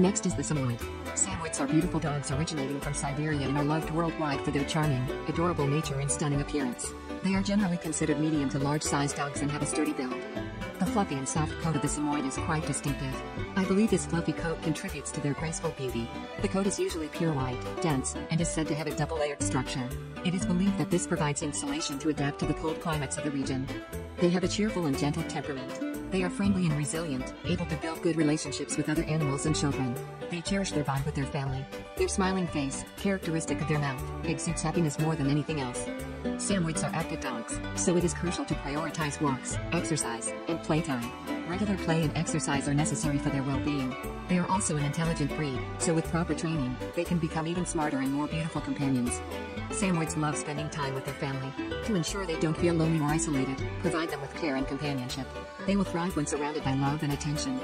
Next is the Samoyed. Samoyeds are beautiful dogs originating from Siberia and are loved worldwide for their charming, adorable nature and stunning appearance. They are generally considered medium to large-sized dogs and have a sturdy build. The fluffy and soft coat of the Samoyed is quite distinctive. I believe this fluffy coat contributes to their graceful beauty. The coat is usually pure white, dense, and is said to have a double-layered structure. It is believed that this provides insulation to adapt to the cold climates of the region. They have a cheerful and gentle temperament. They are friendly and resilient, able to build good relationships with other animals and children. They cherish their bond with their family. Their smiling face, characteristic of their mouth, exudes happiness more than anything else. Samoyeds are active dogs, so it is crucial to prioritize walks, exercise, and playtime. Regular play and exercise are necessary for their well-being. They are also an intelligent breed, so with proper training, they can become even smarter and more beautiful companions. Samoyeds love spending time with their family. To ensure they don't feel lonely or isolated, provide them with care and companionship. They will thrive when surrounded by love and attention.